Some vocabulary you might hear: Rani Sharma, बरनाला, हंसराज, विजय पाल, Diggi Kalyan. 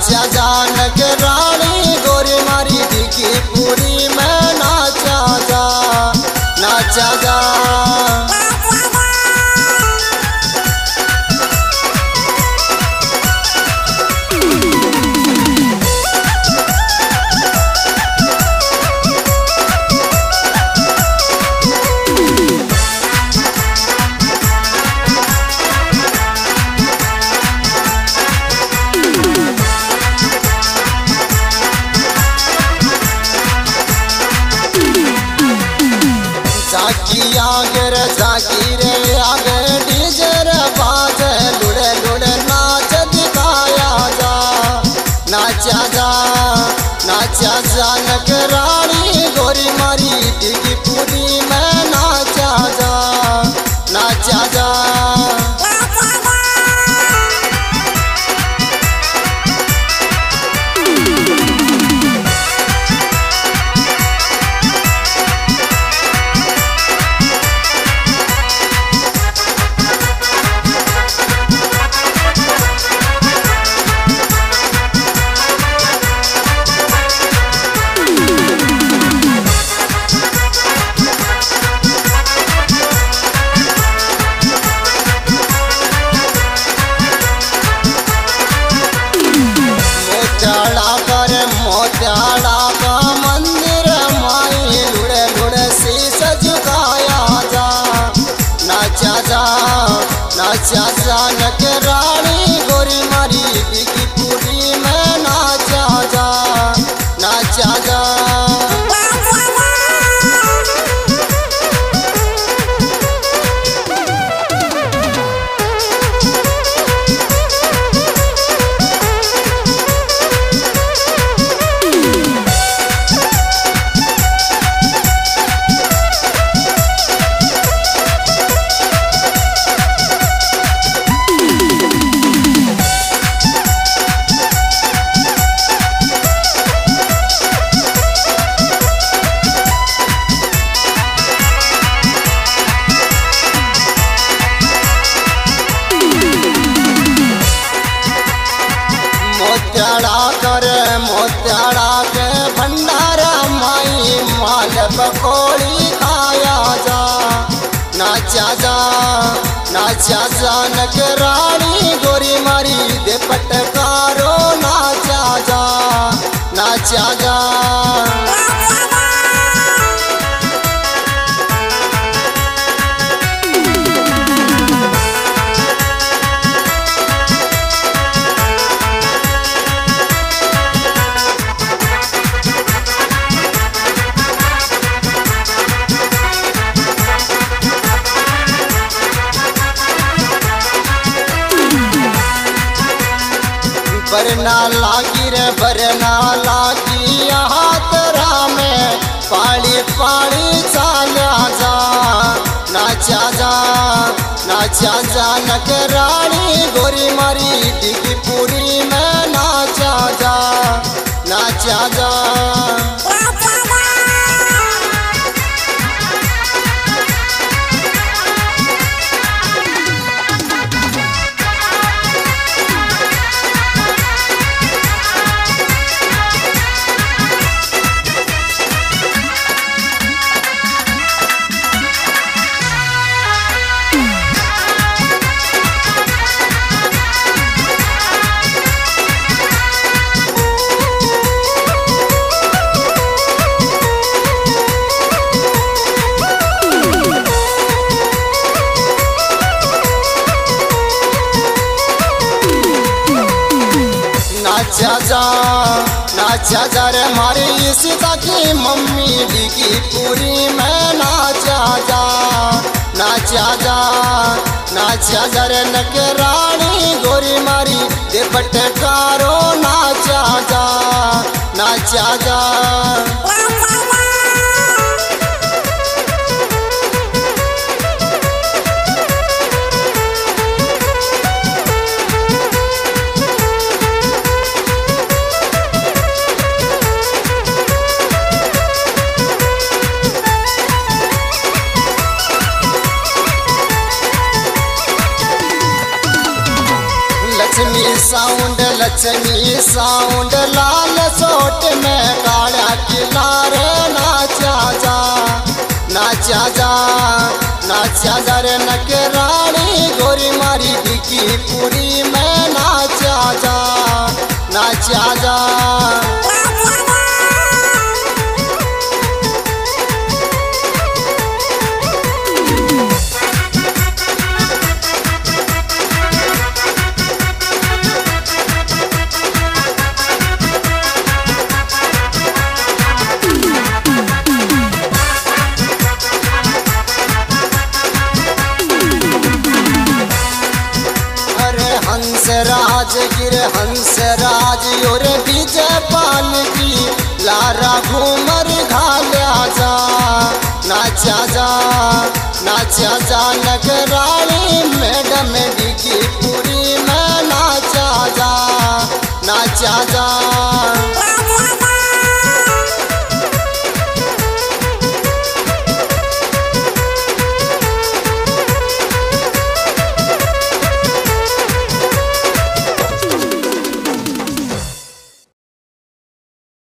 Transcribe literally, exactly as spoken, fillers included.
नाचा जान के रानी गोरी मारी दिखी पूरी मैं नाचा जा नाचा जा नाचा जान के रानी गोरी मारी दे पटकारो नाचा जा नाचा जा बरनाला की रे बरनाला की यहाँ तेरा में पाली पाली चाला जा नाचा जा नाचा जा नक रानी गोरी मारी दिखी पूरी में नाचा जा नाचा जा नाचा जा रे मारी सीता की मम्मी दिखी पूरी मैं नाचा जा नाचा जा नाचा जा रे नक रानी गोरी मारी दे पटकारो नाचा जा नाचा जा रंजनी साउंड लाल सोट में काला किनारे नाचा जा नाचा जा नाचा जा रे नके रानी गोरी मारी बिकी पूरी में नाचा जा नाचा जा। हंसराज गिर हंसराज और विजय पाल की लारा घूमर घाल्या जा नाचा जा नाचा जा नगरानी मैडम डिगी पूरी में नाचा जा नाचा जा।